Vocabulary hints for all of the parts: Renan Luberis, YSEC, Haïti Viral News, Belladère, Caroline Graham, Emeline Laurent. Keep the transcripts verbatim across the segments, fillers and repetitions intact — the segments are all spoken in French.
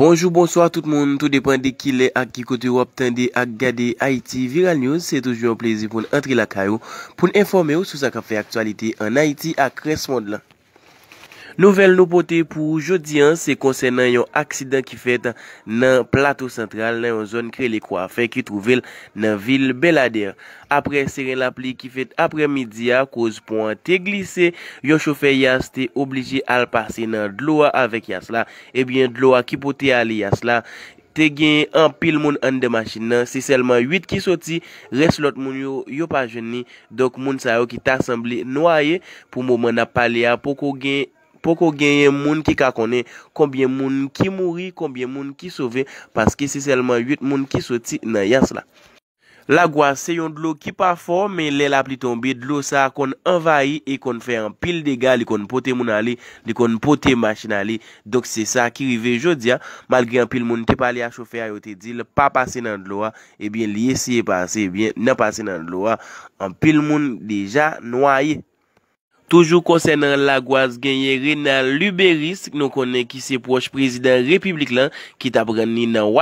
Bonjour, bonsoir tout le monde, tout dépend de qui l'est, à qui côté vous attendez, à regarder Haïti Viral News. C'est toujours un plaisir pour nous entrer la caillou, pour nous informer sur ce qui fait actualité en Haïti à Cresmonde. Nouvelle nous portée pour jeudi, c'est concernant un accident qui fait dans le plateau central, dans une zone créée les coiffeurs qui trouve dans la ville Belladère. Après serrer la pluie qui fait après-midi à cause point té glissé, un chauffeur yas té obligé à passer dans de l'eau avec yas là, et bien de l'eau qui poté aller yas là. Te gen en pile moun an de machine nan, c'est seulement huit qui sorti, reste l'autre moun yo yo pas jeune, donc moun sa yo qui t'a semblé noyé pour moment n'a parlé à poko gen poko gen moun qui ka connaît combien moun qui mouri, combien moun qui sauvé parce que c'est seulement huit moun qui sorti nan yas la. La gwa se yon d'lo ki pa fort mais les la pli tombe d'lo sa kon envahi et kon fait en pile dégâts, li kon pote moun ali, li kon pote machine ali. Donc c'est ça qui rive jodi a, malgré en pile moun te parler à chauffeur yo te dit pas passer dans d'lo a, et bien li essayer passer, bien n'a passer dans d'lo a, en pile moun déjà noyé. Toujours concernant la Gouaz gagné Renan Luberis, nous connaissons qui c'est proche président République là, qui t'a pris dans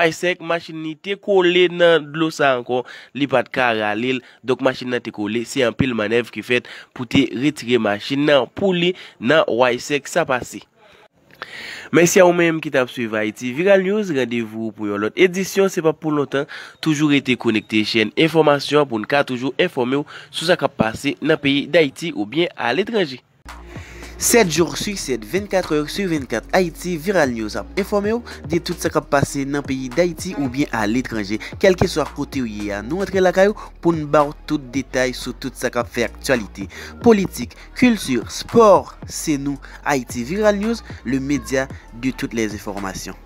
Y S E C, machine ni te collé dans l'eau ça encore, li pat kara l'il, donc machine nan te collé, c'est un pile manœuvre qui fait pour te retirer machine nan pour li dans Y S E C ça passé. Merci à vous-même qui t'a suivi Haïti Viral News. Rendez-vous pour une autre édition. C'est pas pour longtemps. Toujours été connecté chaîne information pour nous toujours informer sur ce qui a passé dans le pays d'Haïti ou bien à l'étranger. sept jours sur sept, vingt-quatre heures sur vingt-quatre, Haïti Viral News a informé de tout ce qui a passé dans le pays d'Haïti ou bien à l'étranger. Quel que soit le côté où il y a, nous entrons la caillou pour nous barrer tout détail sur tout ce qui a fait actualité. Politique, culture, sport, c'est nous, Haïti Viral News, le média de toutes les informations.